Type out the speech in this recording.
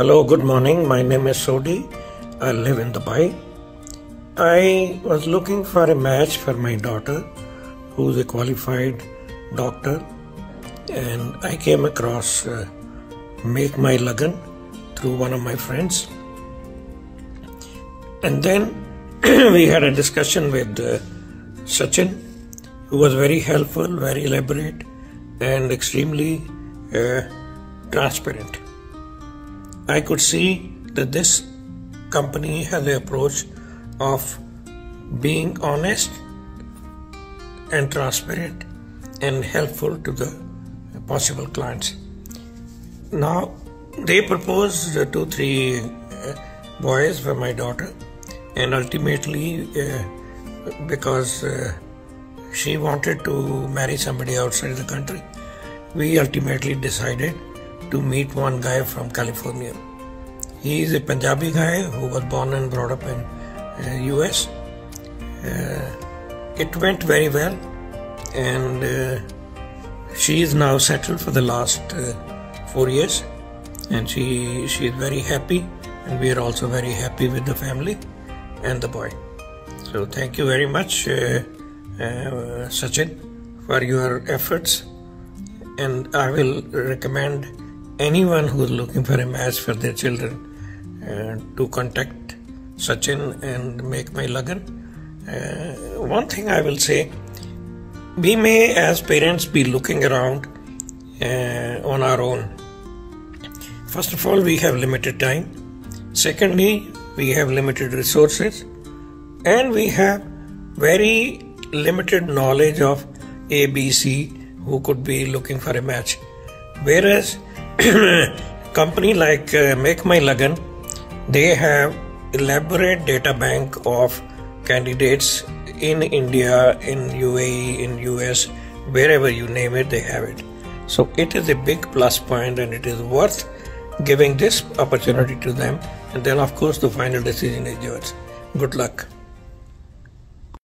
Hello, good morning. My name is Sodi. I live in Dubai. I was looking for a match for my daughter, who's a qualified doctor, and I came across Make My Lagan through one of my friends. And then we had a discussion with Sachin, who was very helpful, very elaborate, and extremely transparent. I could see that this company has the approach of being honest and transparent and helpful to the possible clients. Now, they proposed 2-3 boys for my daughter, and ultimately, because she wanted to marry somebody outside the country, we ultimately decided to meet one guy from California. He is a Punjabi guy who was born and brought up in US. It went very well, and she is now settled for the last 4 years, and she is very happy, and we are also very happy with the family and the boy. So thank you very much, Sachin, for your efforts, and I will recommend anyone who is looking for a match for their children to contact Sachin and Make My Lagan. One thing I will say, we may as parents be looking around on our own. First of all, we have limited time. Secondly, we have limited resources, and we have very limited knowledge of ABC who could be looking for a match. Whereas company like Make My Lagan, they have elaborate data bank of candidates in India, in UAE, in US, wherever you name it, they have it. So it is a big plus point, and it is worth giving this opportunity to them. And then of course the final decision is yours. Good luck.